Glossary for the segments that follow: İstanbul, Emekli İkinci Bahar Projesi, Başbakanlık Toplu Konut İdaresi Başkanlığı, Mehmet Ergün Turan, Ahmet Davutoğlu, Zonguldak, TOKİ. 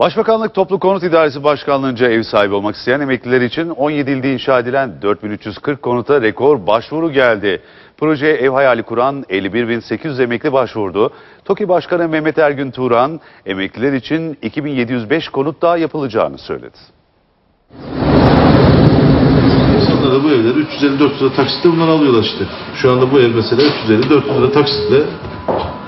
Başbakanlık Toplu Konut İdaresi Başkanlığı'nca ev sahibi olmak isteyen emekliler için 17 ilde inşa edilen 4340 konuta rekor başvuru geldi. Projeye ev hayali kuran 51.800 emekli başvurdu. TOKİ Başkanı Mehmet Ergün Turan, emekliler için 2705 konut daha yapılacağını söyledi. İnsanlara bu evleri 354 lira taksitle bunları alıyorlar işte. Şu anda bu ev mesela 354 lira taksitle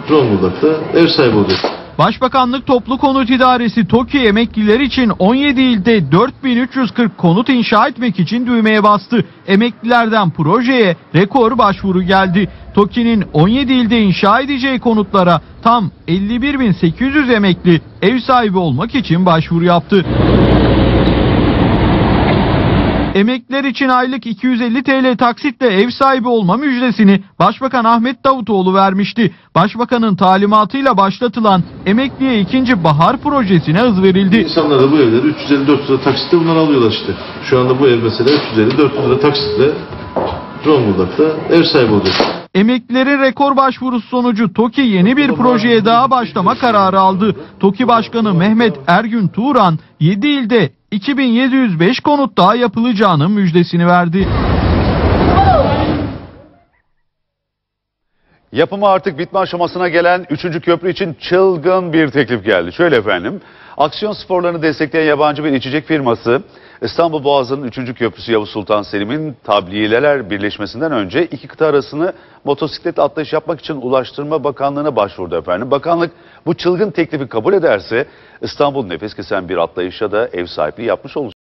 Zonguldak'ta ev sahibi olacak. Başbakanlık Toplu Konut İdaresi TOKİ emekliler için 17 ilde 4340 konut inşa etmek için düğmeye bastı. Emeklilerden projeye rekor başvuru geldi. TOKİ'nin 17 ilde inşa edeceği konutlara tam 51.800 emekli ev sahibi olmak için başvuru yaptı. Emekliler için aylık 250 TL taksitle ev sahibi olma müjdesini Başbakan Ahmet Davutoğlu vermişti. Başbakanın talimatıyla başlatılan emekliye ikinci bahar projesine hız verildi. İnsanlara bu evleri 354 lira taksitle bunları alıyorlar işte. Şu anda bu ev mesela 354 lira taksitle Zonguldak'ta ev sahibi olacak. Emeklilerin rekor başvurusu sonucu TOKİ yeni bir projeye daha başlama kararı aldı. TOKİ Başkanı Mehmet Ergün Turan 7 ilde 2705 konut daha yapılacağının müjdesini verdi. Yapımı artık bitme aşamasına gelen 3. köprü için çılgın bir teklif geldi. Şöyle efendim, aksiyon sporlarını destekleyen yabancı bir içecek firması İstanbul Boğazı'nın 3. köprüsü Yavuz Sultan Selim'in Tabliyeler Birleşmesi'nden önce iki kıta arasını motosiklet atlayış yapmak için Ulaştırma Bakanlığı'na başvurdu efendim. Bakanlık bu çılgın teklifi kabul ederse İstanbul nefes kesen bir atlayışa da ev sahipliği yapmış olacak.